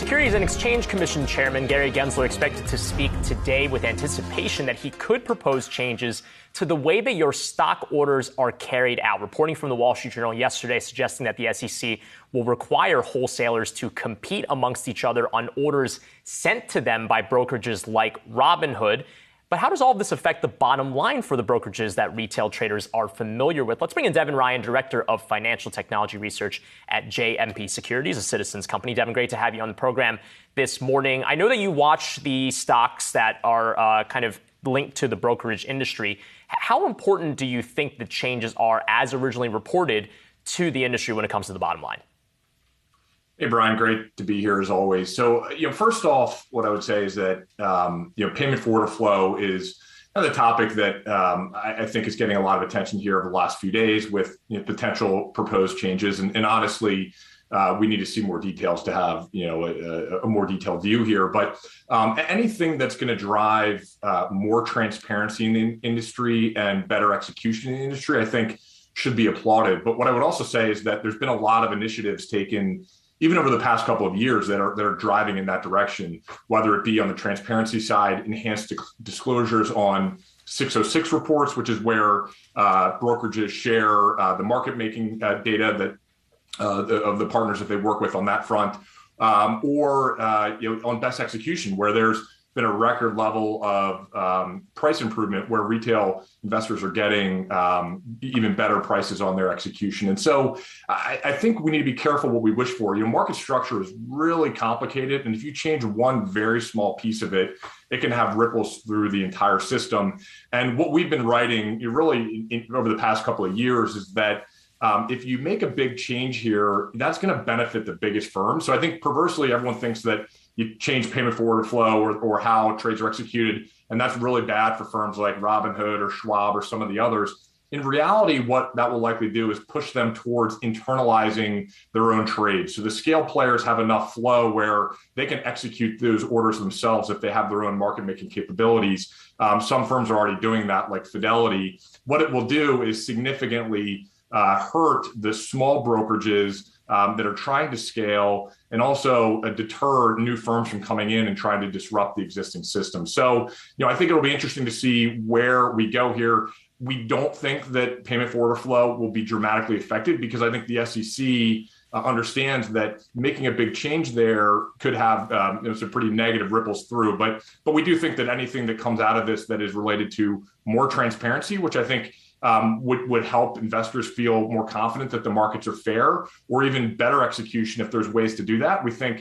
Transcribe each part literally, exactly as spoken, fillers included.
Securities and Exchange Commission Chairman Gary Gensler expected to speak today with anticipation that he could propose changes to the way that your stock orders are carried out. Reporting from the Wall Street Journal yesterday suggesting that the S E C will require wholesalers to compete amongst each other on orders sent to them by brokerages like Robinhood. But how does all of this affect the bottom line for the brokerages that retail traders are familiar with? Let's bring in Devin Ryan, Director of Financial Technology Research at J M P Securities, a Citizens company. Devin, great to have you on the program this morning. I know that you watch the stocks that are uh, kind of linked to the brokerage industry. How important do you think the changes are, as originally reported, to the industry when it comes to the bottom line? Hey, Brian, great to be here as always. So, you know, first off, what I would say is that, um, you know, payment for order flow is another topic that um, I, I think is getting a lot of attention here over the last few days with you know, potential proposed changes. And, and honestly, uh, we need to see more details to have, you know, a, a more detailed view here. But um, anything that's going to drive uh, more transparency in the industry and better execution in the industry, I think should be applauded. But what I would also say is that there's been a lot of initiatives taken even over the past couple of years that are that are driving in that direction, whether it be on the transparency side, enhanced disclosures on six oh six reports, which is where uh, brokerages share uh, the market making uh, data that uh, the, of the partners that they work with on that front, um, or uh, you know, on best execution, where there's been a record level of um, price improvement where retail investors are getting um, even better prices on their execution. And so I, I think we need to be careful what we wish for. You know, market structure is really complicated. And if you change one very small piece of it, it can have ripples through the entire system. And what we've been writing you really in, over the past couple of years is that Um, if you make a big change here, that's going to benefit the biggest firms. So I think perversely, everyone thinks that you change payment for order flow or, or how trades are executed, and that's really bad for firms like Robinhood or Schwab or some of the others. In reality, what that will likely do is push them towards internalizing their own trades. So the scale players have enough flow where they can execute those orders themselves if they have their own market-making capabilities. Um, some firms are already doing that, like Fidelity. What it will do is significantly Uh, hurt the small brokerages um, that are trying to scale and also uh, deter new firms from coming in and trying to disrupt the existing system. So, you know, I think it'll be interesting to see where we go here. We don't think that payment for order flow will be dramatically affected because I think the S E C uh, understands that making a big change there could have um, you know, some pretty negative ripples through. But, but we do think that anything that comes out of this that is related to more transparency, which I think Um, would, would help investors feel more confident that the markets are fair, or even better execution if there's ways to do that. We think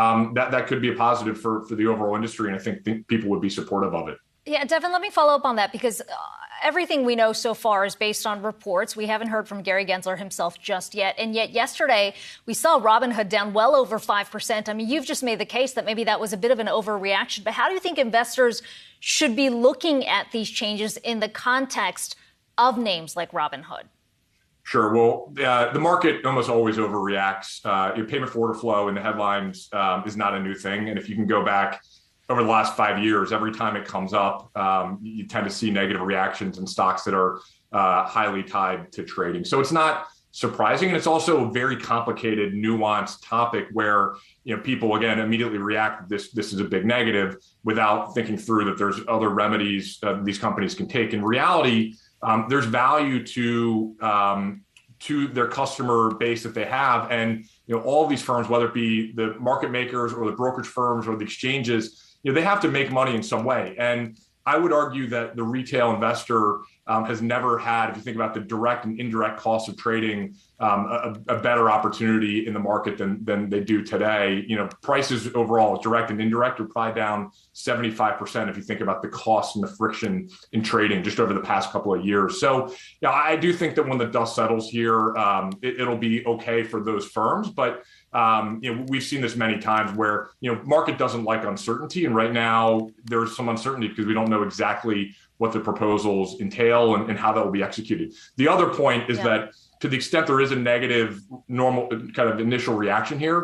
um, that that could be a positive for, for the overall industry, and I think th- people would be supportive of it. Yeah, Devin, let me follow up on that, because uh, everything we know so far is based on reports. We haven't heard from Gary Gensler himself just yet. And yet yesterday we saw Robinhood down well over five percent. I mean, you've just made the case that maybe that was a bit of an overreaction. But how do you think investors should be looking at these changes in the context of names like Robinhood? Sure. Well, uh, the market almost always overreacts. Uh, your payment for order flow in the headlines um, is not a new thing. And if you can go back over the last five years, every time it comes up, um, you tend to see negative reactions in stocks that are uh, highly tied to trading. So it's not surprising. And it's also a very complicated, nuanced topic where, you know, people, again, immediately react. This this is a big negative without thinking through that there's other remedies uh, these companies can take. In reality, Um, there's value to um, to their customer base that they have, and you know all these firms, whether it be the market makers or the brokerage firms or the exchanges, you know they have to make money in some way. And I would argue that the retail investor um, has never had, if you think about the direct and indirect costs of trading, um, a, a better opportunity in the market than than they do today. You know, prices overall, direct and indirect, are probably down seventy-five percent if you think about the cost and the friction in trading just over the past couple of years. So, yeah, I do think that when the dust settles here, um, it, it'll be okay for those firms. But um, you know, we've seen this many times where you know market doesn't like uncertainty, and right now there's some uncertainty because we don't know know exactly what the proposals entail and, and how that will be executed. The other point is yeah. that to the extent there is a negative normal kind of initial reaction here,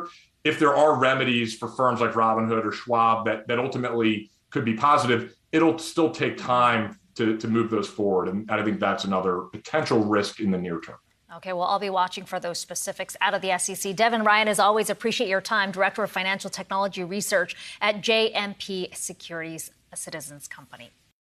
if there are remedies for firms like Robinhood or Schwab that, that ultimately could be positive, it'll still take time to, to move those forward. And I think that's another potential risk in the near term. Okay, well, I'll be watching for those specifics out of the S E C. Devin Ryan, as always, appreciate your time, Director of Financial Technology Research at J M P Securities, a Citizens company.